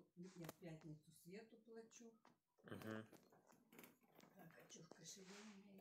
что я в пятницу Свету плачу. Так, а что в кошеле у меня?